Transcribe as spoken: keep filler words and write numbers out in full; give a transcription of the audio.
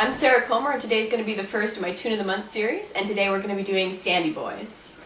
I'm Sarah Comer, and today's going to be the first of my Tune of the Month series, and today we're going to be doing Sandy Boys.